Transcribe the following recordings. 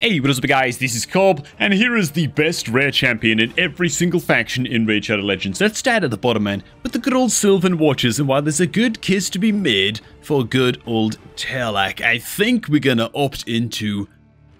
Hey, what is up guys, this is Cobb, and here is the best rare champion in every single faction in Raid Shadow Legends. Let's start at the bottom, man, with the good old Sylvan Watchers, and while there's a good kiss to be made for good old Terlach, I think we're gonna opt into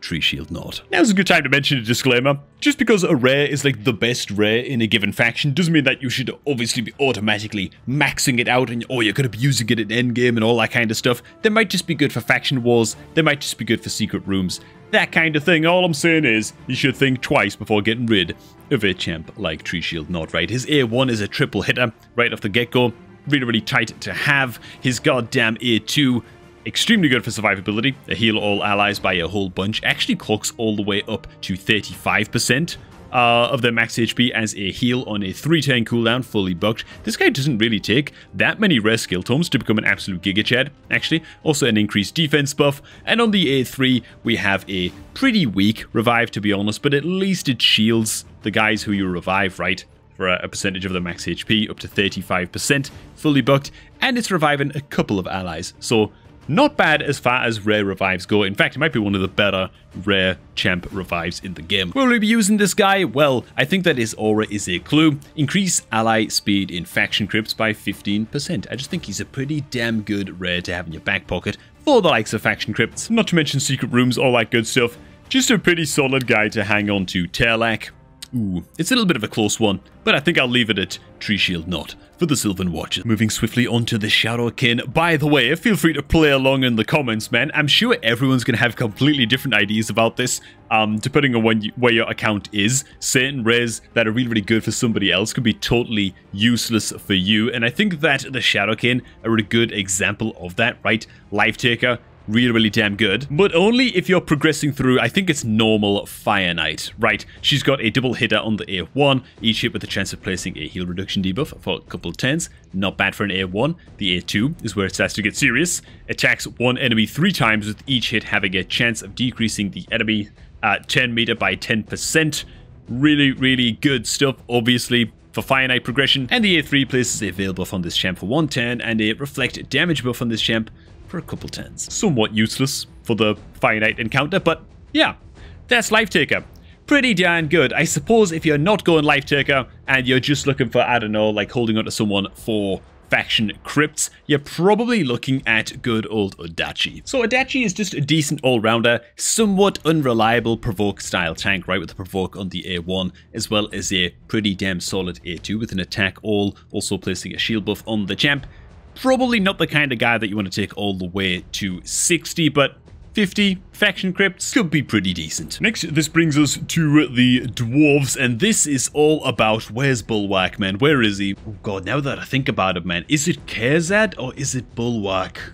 Tree Shield Naut. Now's a good time to mention a disclaimer. Just because a rare is like the best rare in a given faction doesn't mean that you should obviously be automatically maxing it out and oh, you're gonna be using it in endgame and all that kind of stuff. They might just be good for faction wars, they might just be good for secret rooms, that kind of thing. All I'm saying is you should think twice before getting rid of a champ like Tree Shield Naut, right? His A1 is a triple hitter right off the get-go, really, really tight to have. His goddamn A2, extremely good for survivability, a heal all allies by a whole bunch, actually clocks all the way up to 35% of their max HP as a heal on a 3-turn cooldown, fully bugged. This guy doesn't really take that many rare skill tomes to become an absolute giga chad, actually. Also an increased defense buff, and on the A3 we have a pretty weak revive, to be honest, but at least it shields the guys who you revive, right? For a percentage of the max HP up to 35%, fully bugged, and it's reviving a couple of allies, so not bad as far as rare revives go. In fact, it might be one of the better rare champ revives in the game. Will we be using this guy? Well, I think that his aura is a clue. Increase ally speed in faction crypts by 15%. I just think he's a pretty damn good rare to have in your back pocket for the likes of faction crypts, not to mention secret rooms, all that good stuff. Just a pretty solid guy to hang on to. Terlach, ooh, it's a little bit of a close one, but I think I'll leave it at Tree Shield Naut for the Sylvan Watchers. Moving swiftly on to the Shadowkin. By the way, feel free to play along in the comments, man. I'm sure everyone's going to have completely different ideas about this, depending on where your account is. Certain rares that are really, really good for somebody else could be totally useless for you, and I think that the Shadowkin are a good example of that, right? Life Taker, really, really damn good, but only if you're progressing through, I think it's normal Fire Knight, right? She's got a double hitter on the A1, each hit with a chance of placing a heal reduction debuff for a couple of turns. Not bad for an A1. The A2 is where it starts to get serious. Attacks one enemy 3 times, with each hit having a chance of decreasing the enemy turn meter by 10%. Really, really good stuff, obviously, for Fire Knight progression. And the A3 places a Veil buff on this champ for 1 turn and a Reflect damage buff on this champ for a couple turns. Somewhat useless for the Fire Knight encounter, but yeah, that's Life Taker. Pretty darn good. I suppose if you're not going Life Taker and you're just looking for, I don't know, like holding onto someone for faction crypts, you're probably looking at good old Odachi. So Odachi is just a decent all-rounder, somewhat unreliable provoke style tank, right, with the provoke on the A1, as well as a pretty damn solid A2 with an attack all, also placing a shield buff on the champ. Probably not the kind of guy that you want to take all the way to 60, but 50 faction crypts could be pretty decent. Next, this brings us to the Dwarves, and this is all about, where's Bulwark, man? Where is he? Oh god, now that I think about it, man, is it Kerzad or is it Bulwark?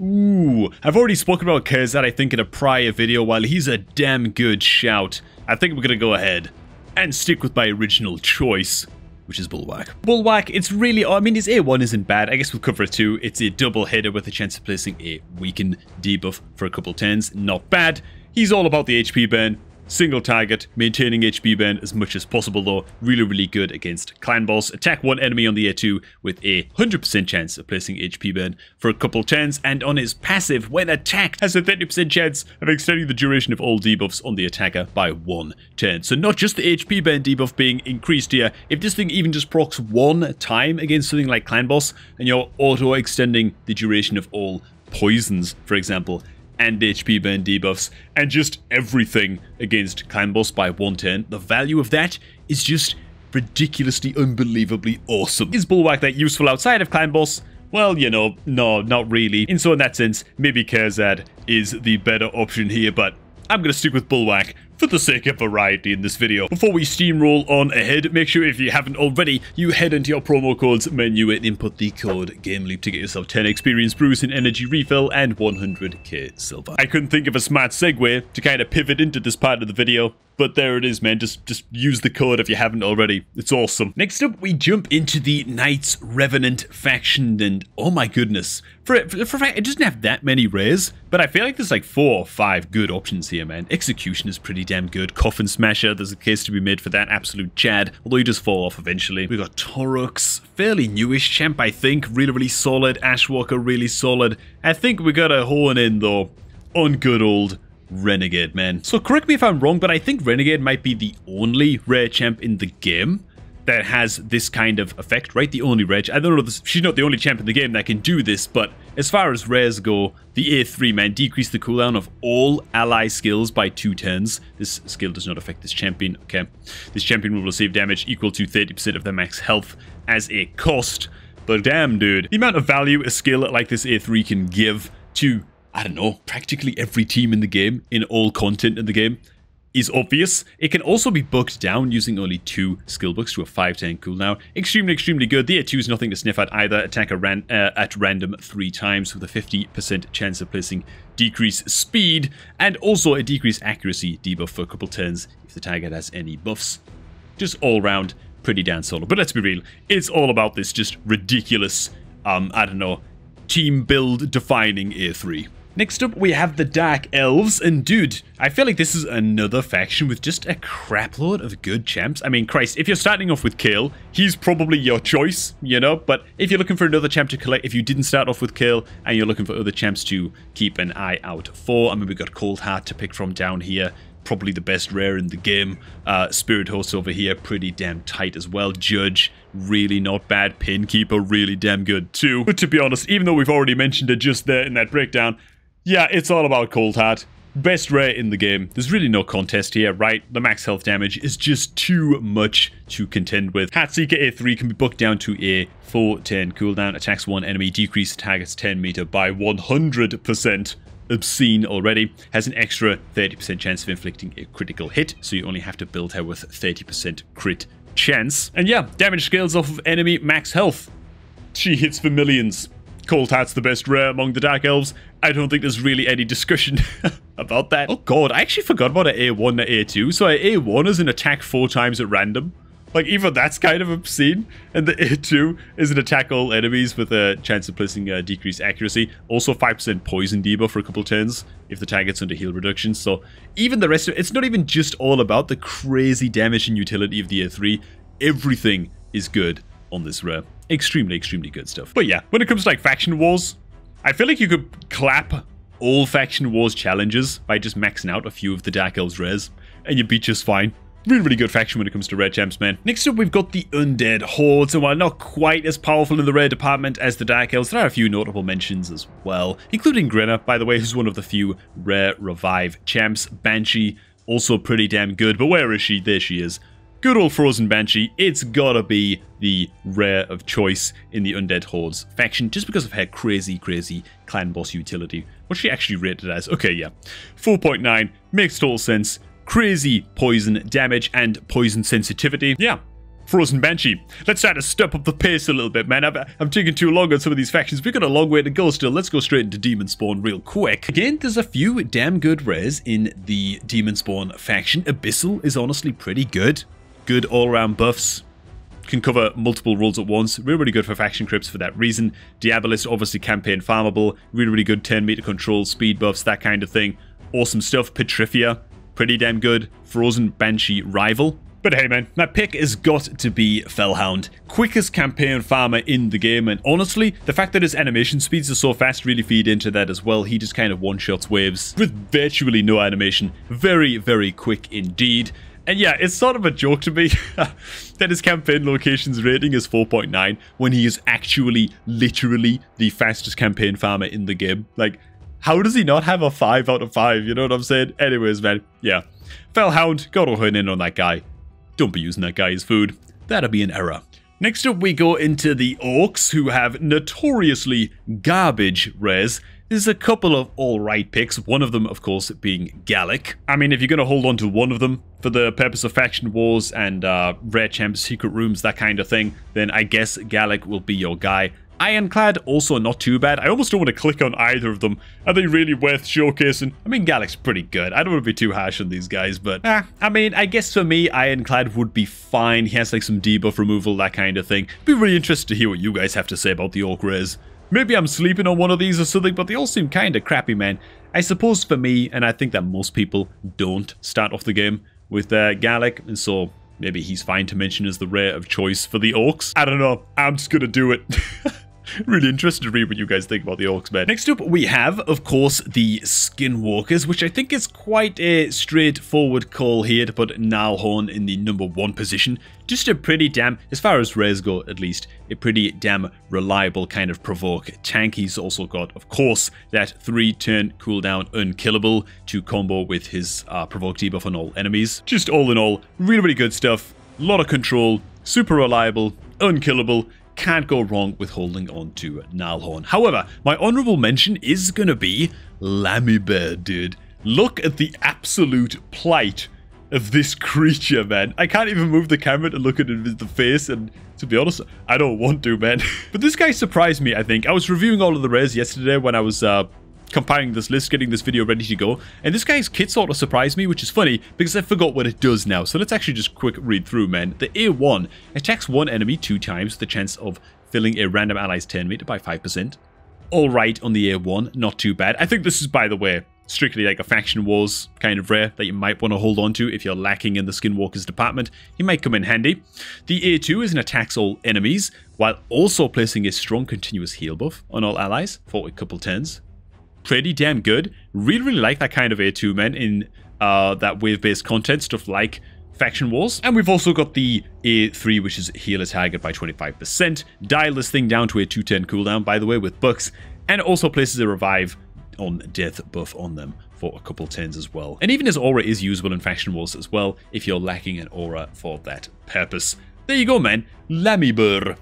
Ooh, I've already spoken about Kerzad, I think, in a prior video. While he's a damn good shout, I think we're gonna go ahead and stick with my original choice, which is Bulwark. Bulwark, it's really, I mean, his A1 isn't bad. I guess we'll cover it too. It's a double hitter with a chance of placing a weakened debuff for a couple turns. Not bad. He's all about the HP burn. Single target, maintaining HP burn as much as possible though. Really, really good against Clan Boss. Attack one enemy on the A2 with a 100% chance of placing HP burn for a couple turns. And on his passive, when attacked, has a 30% chance of extending the duration of all debuffs on the attacker by 1 turn. So not just the HP burn debuff being increased here. If this thing even just procs 1 time against something like Clan Boss, and you're auto-extending the duration of all poisons, for example, and HP burn debuffs, and just everything against Clan Boss by 1 turn. The value of that is just ridiculously, unbelievably awesome. Is Bulwark that useful outside of Clan Boss? Well, you know, no, not really. And so in that sense, maybe Kerzad is the better option here, but I'm going to stick with Bulwark for the sake of variety in this video. Before we steamroll on ahead, make sure if you haven't already, you head into your promo codes menu and input the code GAMELEAP to get yourself 10 experience brews and energy refill and 100k silver. I couldn't think of a smart segue to kind of pivot into this part of the video, but there it is, man. Just use the code if you haven't already. It's awesome. Next up, we jump into the Knights Revenant faction, and oh my goodness. For a fact, it doesn't have that many rares, but I feel like there's like 4 or 5 good options here, man. Execution is pretty damn good. Coffin Smasher, there's a case to be made for that. Absolute chad, although you just fall off eventually. We got Taurox, fairly newish champ, I think. Really, really solid. Ashwalker, really solid. I think we gotta hone in, though, on good old Renegade, man. So correct me if I'm wrong, but I think Renegade might be the only rare champ in the game that has this kind of effect, right? The only rare. I don't know, she's not the only champ in the game that can do this, but as far as rares go, the A3, man, decrease the cooldown of all ally skills by 2 turns. This skill does not affect this champion, okay. This champion will receive damage equal to 30% of their max health as a cost. But damn, dude, the amount of value a skill like this A3 can give to, I don't know, practically every team in the game, in all content in the game, is obvious. It can also be booked down using only 2 skill books to a 5-turn cooldown. Extremely, extremely good. The A2 is nothing to sniff at either. Attack at random 3 times with a 50% chance of placing decrease speed and also a decrease accuracy debuff for a couple turns if the target has any buffs. Just all round, pretty damn solid. But let's be real, it's all about this just ridiculous, I don't know, team build defining A3. Next up, we have the Dark Elves, and dude, I feel like this is another faction with just a crapload of good champs. I mean, Christ, if you're starting off with Kale, he's probably your choice, you know, but if you're looking for another champ to collect, if you didn't start off with Kale, and you're looking for other champs to keep an eye out for, I mean, we've got Coldheart to pick from down here, probably the best rare in the game. Spirit Horse over here, pretty damn tight as well. Judge, really not bad. Pinkeeper, really damn good too. But to be honest, even though we've already mentioned it just there in that breakdown, yeah, it's all about Coldheart. Best rare in the game. There's really no contest here, right? The max health damage is just too much to contend with. Hatseeker A3 can be booked down to a 4-turn cooldown. Attacks 1 enemy, decrease target's 10 meter by 100%. Obscene already. Has an extra 30% chance of inflicting a critical hit, so you only have to build her with 30% crit chance. And yeah, damage scales off of enemy max health. She hits for millions. Coldheart's the best rare among the Dark Elves. I don't think there's really any discussion about that. Oh god, I actually forgot about her A1 and her A2. So her A1 is an attack 4 times at random. Like, even that's kind of obscene. And the A2 is an attack all enemies with a chance of placing a decreased accuracy. Also 5% poison debuff for a couple turns if the target's under heal reduction. So even the rest of it, it's not even just all about the crazy damage and utility of the A3. Everything is good on this rare. Extremely, extremely good stuff. But yeah, when it comes to like faction wars, I feel like you could clap all faction wars challenges by just maxing out a few of the Dark Elves rares and you'd be just fine. Really, really good faction when it comes to rare champs, man. Next up, we've got the Undead Hordes, and while not quite as powerful in the rare department as the Dark Elves, there are a few notable mentions as well, including Grenna, by the way, who's one of the few rare revive champs. Banshee, also pretty damn good, but where is she? There she is. Good old Frozen Banshee, it's gotta be the rare of choice in the Undead Hordes faction, just because of her crazy, crazy Clan Boss utility. What's she actually rated as? Okay, yeah. 4.9, makes total sense. Crazy poison damage and poison sensitivity. Yeah, Frozen Banshee. Let's try to step up the pace a little bit, man. I'm taking too long on some of these factions. We've got a long way to go still. Let's go straight into Demon Spawn real quick. Again, there's a few damn good rares in the Demon Spawn faction. Abyssal is honestly pretty good. Good all-round buffs, can cover multiple roles at once, really, really good for faction creeps for that reason. Diabolist, obviously campaign farmable, really, really good 10 meter control, speed buffs, that kind of thing. Awesome stuff. Petrifia, pretty damn good. Frozen Banshee rival. But hey man, my pick has got to be Fellhound. Quickest campaign farmer in the game, and honestly, the fact that his animation speeds are so fast really feed into that as well. He just kind of one-shots waves with virtually no animation. Very, very quick indeed. And yeah, it's sort of a joke to me that his campaign location's rating is 4.9 when he is actually literally the fastest campaign farmer in the game. Like, how does he not have a 5 out of 5? You know what I'm saying? Anyways, man, yeah. Fellhound, got to hone in on that guy. Don't be using that guy as food. That'd be an error. Next up, we go into the Orcs, who have notoriously garbage rares. There's a couple of alright picks, one of them, of course, being Gallic. I mean, if you're going to hold on to one of them for the purpose of faction wars and rare champs, secret rooms, that kind of thing, then I guess Gallic will be your guy. Ironclad, also not too bad. I almost don't want to click on either of them. Are they really worth showcasing? I mean, Gallic's pretty good. I don't want to be too harsh on these guys, but I mean, I guess for me, Ironclad would be fine. He has like some debuff removal, that kind of thing. Be really interested to hear what you guys have to say about the Orc rares. Maybe I'm sleeping on one of these or something, but they all seem kind of crappy, man. I suppose for me, and I think that most people don't start off the game with Gallic, and so maybe he's fine to mention as the rare of choice for the Orcs. I don't know. I'm just going to do it. Really interested to read what you guys think about the orcs, man. Next up, we have, of course, the Skinwalkers, which I think is quite a straightforward call here to put Nalhorn in the #1 position. Just a pretty damn, as far as rares go at least, a pretty damn reliable kind of provoke tank. He's also got, of course, that 3-turn cooldown unkillable to combo with his provoke debuff on all enemies. Just all in all, really, really good stuff. A lot of control, super reliable, unkillable. Can't go wrong with holding on to Nalhorn. However, my honorable mention is going to be Lamibaur, dude. Look at the absolute plight of this creature, man. I can't even move the camera to look at it with the face, and to be honest, I don't want to, man. But this guy surprised me, I think. I was reviewing all of the rares yesterday when I was comparing this list, getting this video ready to go, and this guy's kit sort of surprised me, which is funny because I forgot what it does now. So let's actually just quick read through, man. The A1 attacks one enemy 2 times with the chance of filling a random ally's turn meter by 5%. All right on the A1, not too bad. I think this is, by the way, strictly like a faction wars kind of rare that you might want to hold on to if you're lacking in the Skinwalkers department. It might come in handy. The A2 is an attacks all enemies while also placing a strong continuous heal buff on all allies for a couple turns. Pretty damn good. Really like that kind of A2, man, in that wave-based content, stuff like faction wars. And we've also got the A3, which is heal a target by 25%, dial this thing down to a 2-turn cooldown, by the way, with bucks, and also places a revive on death buff on them for a couple turns as well. And even his aura is usable in faction wars as well, if you're lacking an aura for that purpose. There you go, man. Lamibaur.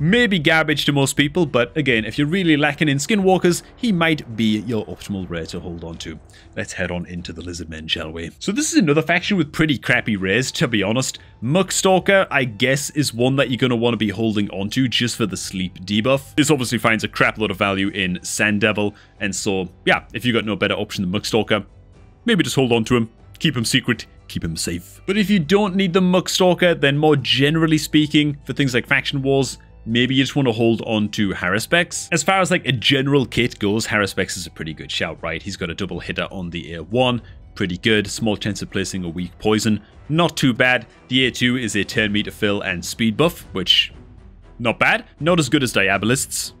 Maybe garbage to most people, but again, if you're really lacking in Skinwalkers, he might be your optimal rare to hold on to. Let's head on into the Lizardmen, shall we? So this is another faction with pretty crappy rares, to be honest. Muckstalker, I guess, is one that you're going to want to be holding on to just for the sleep debuff. This obviously finds a crap lot of value in Sand Devil, and so, yeah, if you've got no better option than Muckstalker, maybe just hold on to him, keep him secret, keep him safe. But if you don't need the Muckstalker, then more generally speaking, for things like faction wars, maybe you just want to hold on to Haruspex. As far as like a general kit goes, Haruspex is a pretty good shout, right? He's got a double hitter on the A1, pretty good. Small chance of placing a weak poison, not too bad. The A2 is a turn meter fill and speed buff, which, not bad. Not as good as Diabolist's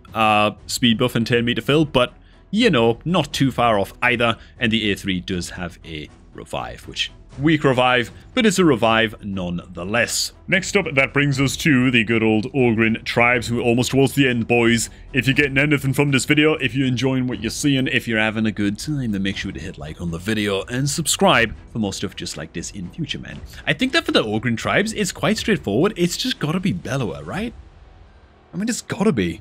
speed buff and turn meter fill, but, you know, not too far off either. And the A3 does have a revive, which... weak revive, but it's a revive nonetheless. Next up, that brings us to the good old Ogrin Tribes, who are almost towards the end, boys. If you're getting anything from this video, if you're enjoying what you're seeing, if you're having a good time, then make sure to hit like on the video and subscribe for more stuff just like this in future, man. I think that for the Ogrin Tribes, it's quite straightforward. It's just gotta be Bellower, right? I mean, it's gotta be.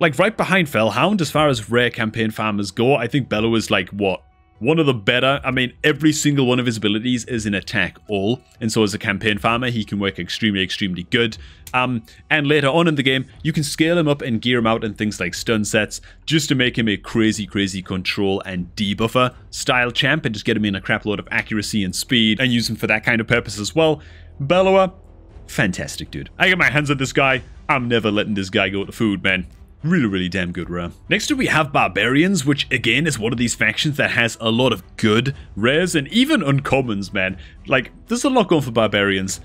Like, right behind Fellhound, as far as rare campaign farmers go, I think Bellower's like, what? One of the better, I mean, every single one of his abilities is an attack all. And so as a campaign farmer, he can work extremely, extremely good. And later on in the game, you can scale him up and gear him out in things like stun sets just to make him a crazy, crazy control and debuffer style champ and just get him in a crap load of accuracy and speed and use him for that kind of purpose as well. Bellower, fantastic, dude. I get my hands on this guy. I'm never letting this guy go to food, man. Really, really damn good rare. Next up, we have Barbarians, which again is one of these factions that has a lot of good rares and even uncommons, man. Like, there's a lot going for Barbarians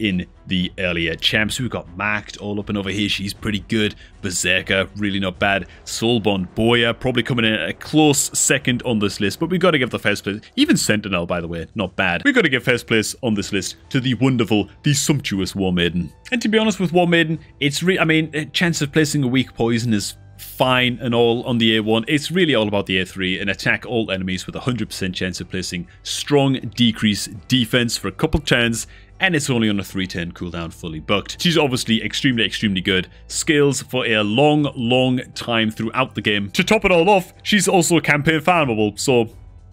in the earlier champs. We've got Marked all up and over here. She's pretty good. Berserker, really not bad. Soulbond Boya, probably coming in at a close second on this list, but we've got to give the first place. Even Sentinel, by the way, not bad. We've got to give first place on this list to the wonderful, the sumptuous War Maiden. And to be honest with War Maiden, it's I mean, chance of placing a weak poison is fine and all on the A1. It's really all about the A3 and attack all enemies with 100% chance of placing strong decrease defense for a couple turns, and it's only on a 3-turn cooldown, fully booked. She's obviously extremely, extremely good. Scales for a long, long time throughout the game. To top it all off, she's also campaign farmable, so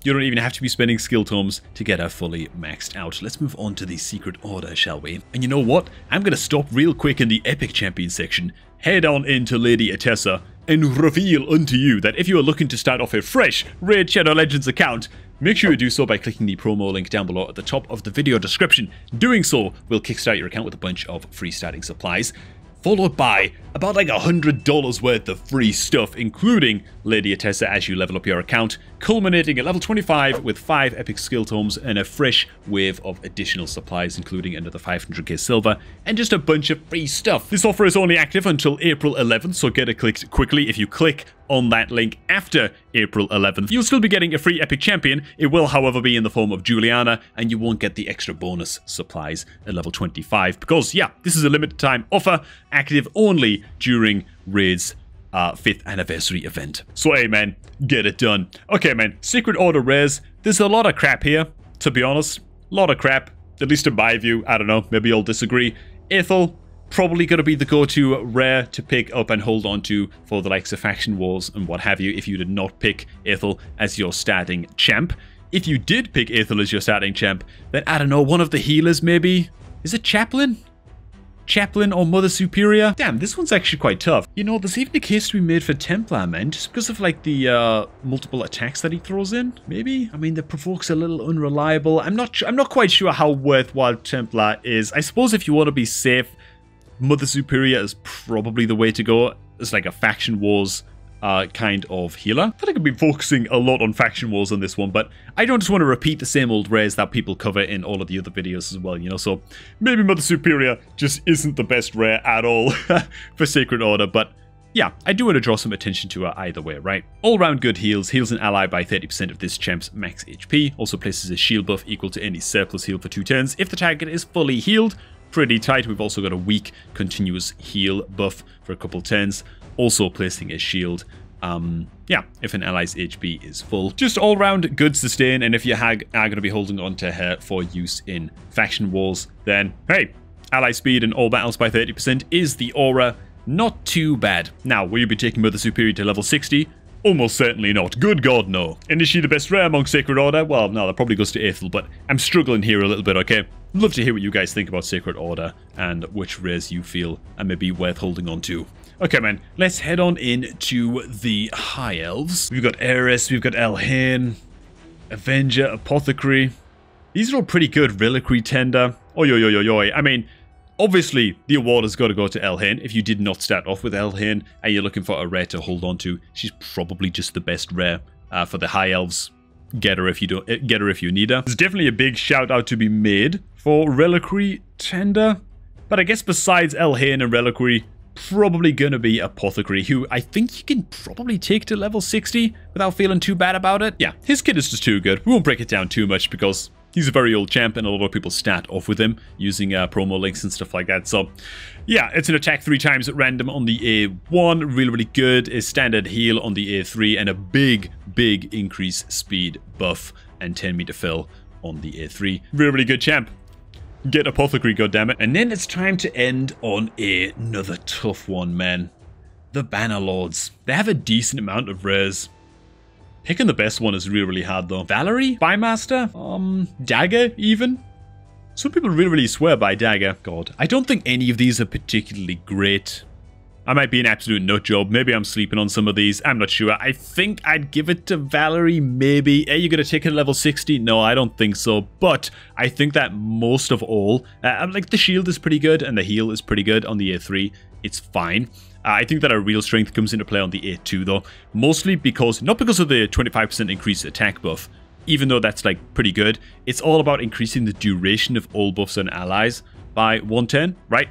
you don't even have to be spending skill tomes to get her fully maxed out. Let's move on to the Sacred Order, shall we? And you know what? I'm going to stop real quick in the Epic Champion section, head on into Lady Atessa, and reveal unto you that if you are looking to start off a fresh Raid Shadow Legends account, make sure you do so by clicking the promo link down below at the top of the video description. Doing so will kickstart your account with a bunch of free starting supplies, followed by about like $100 worth of free stuff, including Lady Atessa as you level up your account, culminating at level 25 with 5 epic skill tomes and a fresh wave of additional supplies, including another 500k silver and just a bunch of free stuff. This offer is only active until April 11th, so get it clicked quickly. If you click on that link after April 11th, you'll still be getting a free epic champion. It will, however, be in the form of Juliana, and you won't get the extra bonus supplies at level 25 because, yeah, this is a limited time offer, active only during Raid's 5th anniversary event. So, hey, man, get it done. Okay, man, Sacred Order rares. There's a lot of crap here, to be honest. A lot of crap, at least in my view. I don't know, maybe you'll disagree. Athel, probably going to be the go-to rare to pick up and hold on to for the likes of faction wars and what have you if you did not pick Athel as your starting champ. If you did pick Athel as your starting champ, then I don't know, one of the healers maybe? Is it Chaplain? Chaplain or Mother Superior? Damn, this one's actually quite tough. You know, there's even a case to be made for Templar, man, just because of like the multiple attacks that he throws in, maybe? I mean, the provoke's a little unreliable. I'm not quite sure how worthwhile Templar is. I suppose if you want to be safe, Mother Superior is probably the way to go. It's like a faction wars kind of healer. I think I've been focusing a lot on faction wars on this one, but I don't just want to repeat the same old rares that people cover in all of the other videos as well, you know, so maybe Mother Superior just isn't the best rare at all for Sacred Order, but yeah, I do want to draw some attention to her either way, right? All round good heals. Heals an ally by 30% of this champ's max HP. Also places a shield buff equal to any surplus heal for 2 turns if the target is fully healed. Pretty tight. We've also got a weak continuous heal buff for a couple turns, also placing a shield yeah, if an ally's HP is full. Just all round good sustain, and if you are going to be holding on to her for use in faction wars, then hey, ally speed in all battles by 30% is the aura. Not too bad. Now, will you be taking Mother Superior to level 60? Almost certainly not. Good God, no. And is she the best rare among Sacred Order? Well, no, that probably goes to Athel, but I'm struggling here a little bit, okay? Love to hear what you guys think about Sacred Order and which rares you feel are maybe worth holding on to. Okay, man, let's head on in to the High Elves. We've got Eris, we've got Elhane, Avenger, Apothecary. These are all pretty good. Reliquary Tender. Oi. I mean, obviously, the award has got to go to Elhane. If you did not start off with Elhane and you're looking for a rare to hold on to, she's probably just the best rare for the High Elves. Get her if you don't. Get her if you need her. There's definitely a big shout out to be made for Reliquary Tender, but I guess besides Elhane and Reliquary, probably gonna be Apothecary, who I think you can probably take to level 60 without feeling too bad about it. Yeah, his kit is just too good. We won't break it down too much because he's a very old champ, and a lot of people start off with him using promo links and stuff like that. So, yeah, it's an attack 3 times at random on the A1. Really, really good. A standard heal on the A3, and a big, big increase speed buff and 10-meter fill on the A3. Really, really good champ. Get Apothecary, goddammit. And then it's time to end on another tough one, man. The Bannerlords. They have a decent amount of rares. Picking the best one is really, really hard, though. Valerie? Bymaster? Dagger, even? Some people really, really swear by Dagger. God, I don't think any of these are particularly great. I might be an absolute nutjob. Maybe I'm sleeping on some of these. I'm not sure. I think I'd give it to Valerie, maybe. Are you going to take it to level 60? No, I don't think so. But I think that most of all, like the shield is pretty good and the heal is pretty good on the A3. It's fine. I think that our real strength comes into play on the A2 though, mostly because, not because of the 25% increased attack buff, even though that's like pretty good, it's all about increasing the duration of all buffs on allies by 1 turn, right?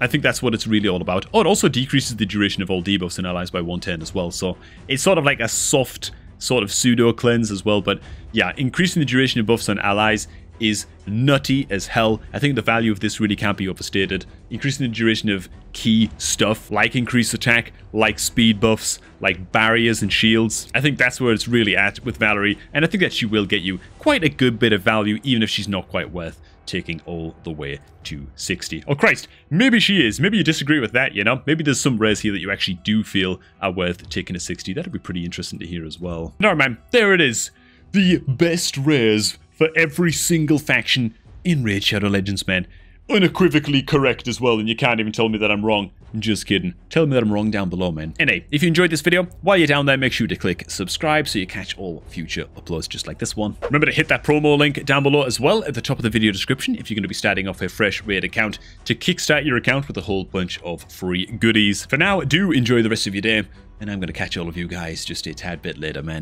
I think that's what it's really all about. Oh, it also decreases the duration of all debuffs on allies by 1 turn as well, so it's sort of like a soft sort of pseudo cleanse as well, but yeah, increasing the duration of buffs on allies is nutty as hell. I think the value of this really can't be overstated. Increasing the duration of key stuff like increased attack, like speed buffs, like barriers and shields. I think that's where it's really at with Valerie, and I think that she will get you quite a good bit of value even if she's not quite worth taking all the way to 60. Oh Christ, maybe she is. Maybe you disagree with that, you know? Maybe there's some rares here that you actually do feel are worth taking to 60. That'd be pretty interesting to hear as well. No man, there it is. The best rares for every single faction in Raid Shadow Legends, man. Unequivocally correct as well, and you can't even tell me that I'm wrong. I'm just kidding. Tell me that I'm wrong down below, man. And hey, if you enjoyed this video, while you're down there, make sure to click subscribe so you catch all future uploads just like this one. Remember to hit that promo link down below as well at the top of the video description if you're going to be starting off a fresh Raid account to kickstart your account with a whole bunch of free goodies. For now, do enjoy the rest of your day, and I'm going to catch all of you guys just a tad bit later, man.